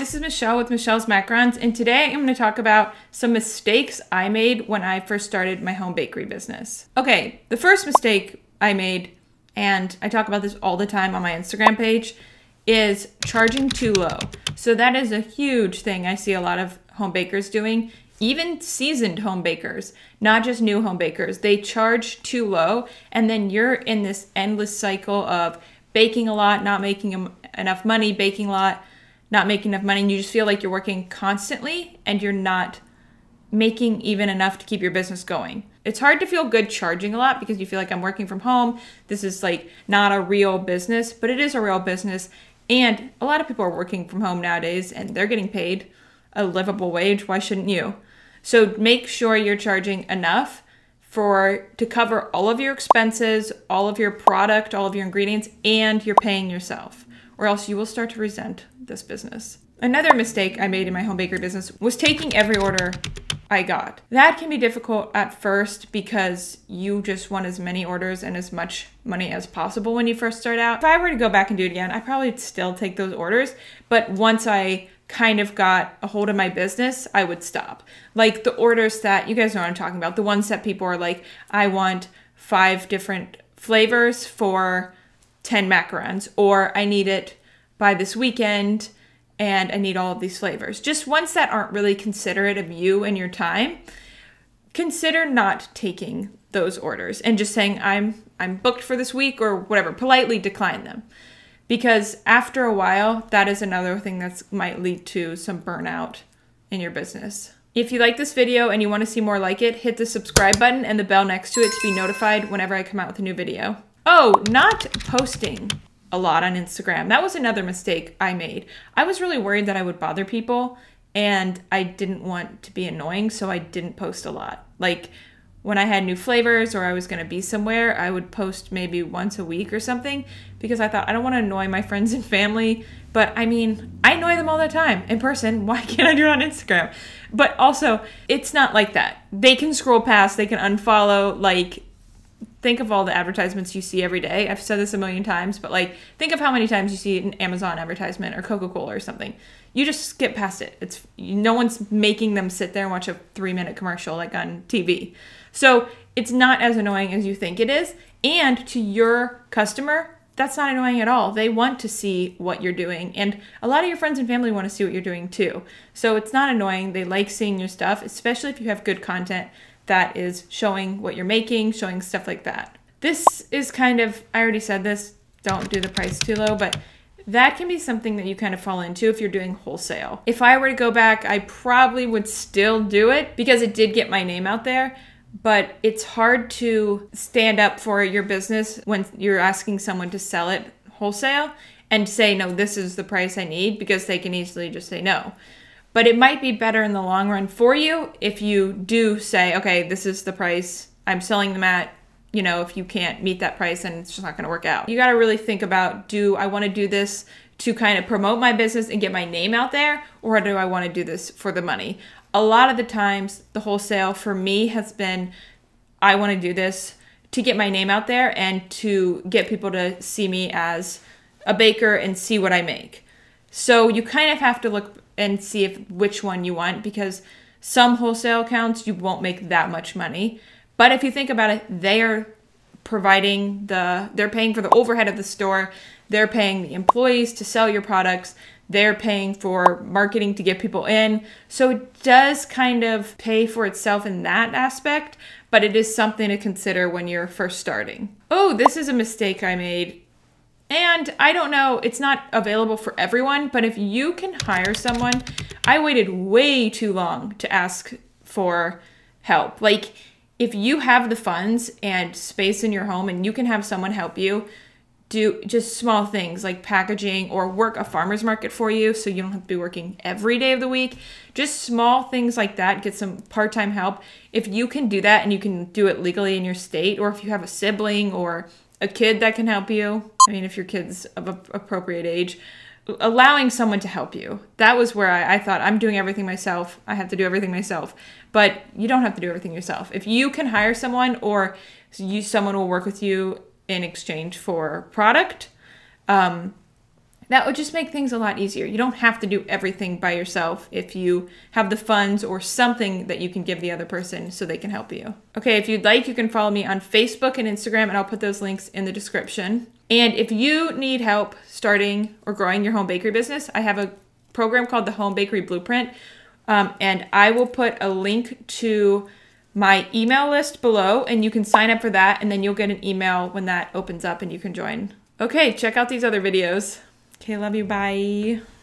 this is Michelle with Michelle's Macarons, and today I'm going to talk about some mistakes I made when I first started my home bakery business. Okay, the first mistake I made, and I talk about this all the time on my Instagram page, is charging too low. So that is a huge thing I see a lot of home bakers doing, even seasoned home bakers, not just new home bakers. They charge too low, and then you're in this endless cycle of baking a lot, not making enough money, baking a lot, not making enough money, and you just feel like you're working constantly and you're not making even enough to keep your business going. It's hard to feel good charging a lot because you feel like I'm working from home. This is like not a real business, but it is a real business. And a lot of people are working from home nowadays and they're getting paid a livable wage. Why shouldn't you? So make sure you're charging enough to cover all of your expenses, all of your product, all of your ingredients, and you're paying yourself, or else you will start to resent this business. Another mistake I made in my home bakery business was taking every order I got. That can be difficult at first because you just want as many orders and as much money as possible when you first start out. If I were to go back and do it again, I probably would still take those orders, but once I kind of got a hold of my business, I would stop. Like the orders that, you guys know what I'm talking about, the ones that people are like, I want 5 different flavors for 10 macarons, or I need it by this weekend and I need all of these flavors. Just ones that aren't really considerate of you and your time, consider not taking those orders and just saying, I'm booked for this week or whatever, politely decline them. Because after a while, that is another thing that might lead to some burnout in your business. If you like this video and you want to see more like it, hit the subscribe button and the bell next to it to be notified whenever I come out with a new video. Oh, not posting a lot on Instagram. That was another mistake I made. I was really worried that I would bother people and I didn't want to be annoying, so I didn't post a lot. Like when I had new flavors or I was gonna be somewhere, I would post maybe once a week or something because I thought I don't wanna annoy my friends and family, but I mean, I annoy them all the time in person. Why can't I do it on Instagram? But also, it's not like that. They can scroll past, they can unfollow, like, think of all the advertisements you see every day. I've said this a million times, but like, think of how many times you see an Amazon advertisement or Coca-Cola or something. You just skip past it. It's no one's making them sit there and watch a 3-minute commercial like on TV. So it's not as annoying as you think it is. And to your customer, that's not annoying at all. They want to see what you're doing. And a lot of your friends and family want to see what you're doing too. So it's not annoying. They like seeing your stuff, especially if you have good content that is showing what you're making, showing stuff like that. This is kind of, I already said this, don't do the price too low, but that can be something that you kind of fall into if you're doing wholesale. If I were to go back, I probably would still do it because it did get my name out there, but it's hard to stand up for your business when you're asking someone to sell it wholesale and say, no, this is the price I need, because they can easily just say no. But it might be better in the long run for you if you do say, okay, this is the price I'm selling them at. You know, if you can't meet that price, then it's just not going to work out. You got to really think about, do I want to do this to kind of promote my business and get my name out there, or do I want to do this for the money? A lot of the times, the wholesale for me has been, I want to do this to get my name out there and to get people to see me as a baker and see what I make. So you kind of have to look and see which one you want, because some wholesale accounts, you won't make that much money. But if you think about it, they are providing they're paying for the overhead of the store. They're paying the employees to sell your products. They're paying for marketing to get people in. So it does kind of pay for itself in that aspect, but it is something to consider when you're first starting. Oh, this is a mistake I made. And I don't know, it's not available for everyone, but if you can hire someone, I waited way too long to ask for help. Like, if you have the funds and space in your home and you can have someone help you do just small things like packaging or work a farmer's market for you so you don't have to be working every day of the week, just small things like that, get some part-time help. If you can do that and you can do it legally in your state, or if you have a sibling or a kid that can help you. I mean, if your kid's of appropriate age, allowing someone to help you. That was where I thought, I'm doing everything myself. I have to do everything myself. But you don't have to do everything yourself. If you can hire someone, or someone will work with you in exchange for product, That would just make things a lot easier. You don't have to do everything by yourself if you have the funds or something that you can give the other person so they can help you. Okay, if you'd like, you can follow me on Facebook and Instagram, and I'll put those links in the description. And if you need help starting or growing your home bakery business, I have a program called the Home Bakery Blueprint, and I will put a link to my email list below, and you can sign up for that, and then you'll get an email when that opens up and you can join. Okay, check out these other videos. Okay, love you, bye.